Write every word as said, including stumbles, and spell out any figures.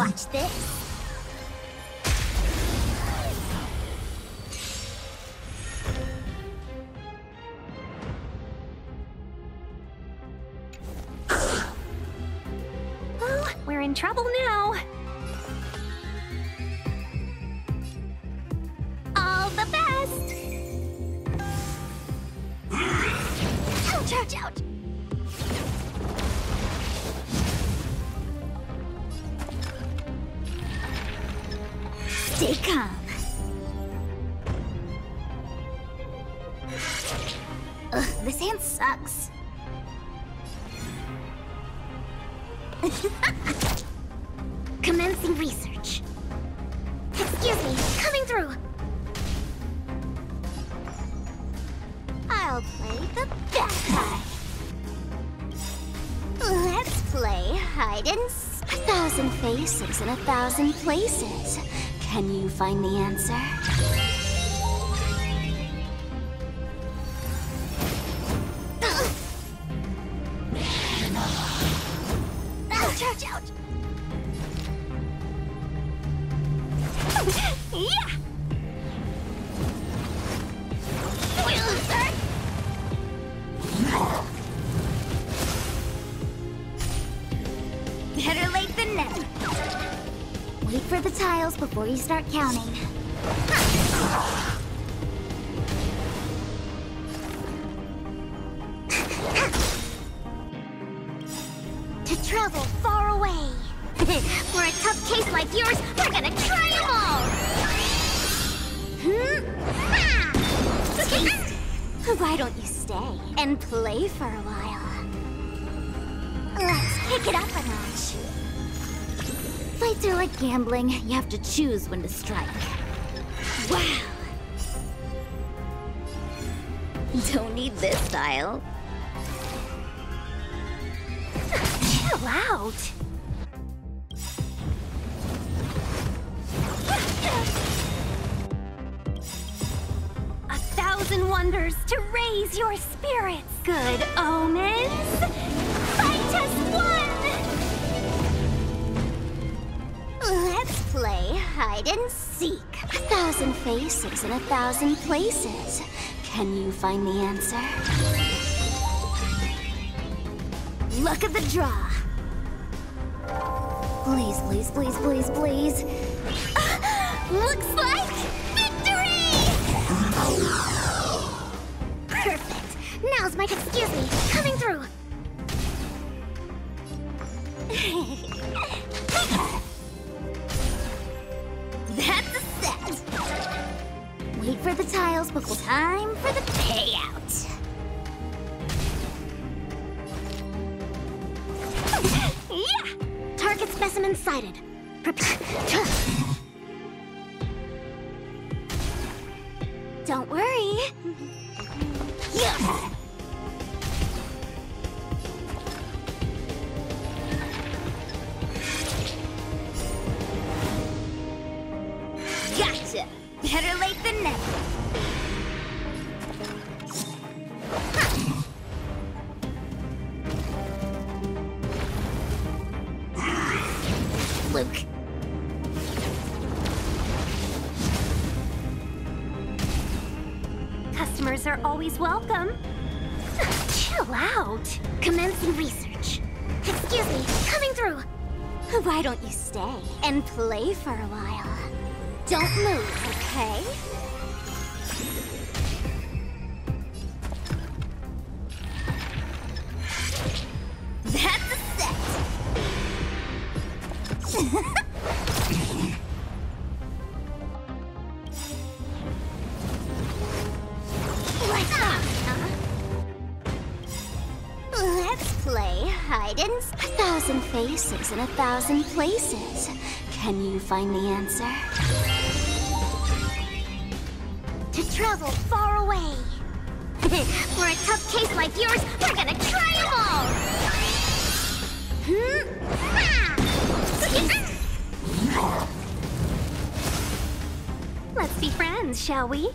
Watch this. Well, we're in trouble now. All the best. Ouch, ouch, ouch. Stay calm. Ugh, this hand sucks. Commencing research. Excuse me, coming through. I'll play the bad guy. Let's play hide and seek. A thousand faces in a thousand places. Can you find the answer? Ouch, ouch, ouch! Yeah! Better late than never. Wait for the tiles before you start counting. To travel far away. For a tough case like yours, we're gonna try them all! Hmm? Ah! Why don't you stay and play for a while? Let's pick it up a notch. Fights are like gambling. You have to choose when to strike. Wow! Don't need this style. Chill out! A thousand wonders to raise your spirits! Good omens! Fight us one! Let's play hide and seek. A thousand faces in a thousand places. Can you find the answer? Luck of the draw. Please, please, please, please, please. Uh, looks like victory! Perfect. Now's my... Excuse me. Coming through. That's a set! Wait for the tiles before time for the payout! Yeah! Target specimen sighted. Don't worry! Yeah. Gotcha! Better late than never. Huh. Luke. Customers are always welcome. Chill out. Commencing research. Excuse me, coming through. Why don't you stay and play for a while? Don't move, okay? That's a set! Let's, uh-huh. Let's play hide and... A thousand faces in a thousand places. Can you find the answer? To travel far away. For a tough case like yours, we're gonna try them all. Hmm? Ah! Let's be friends, shall we?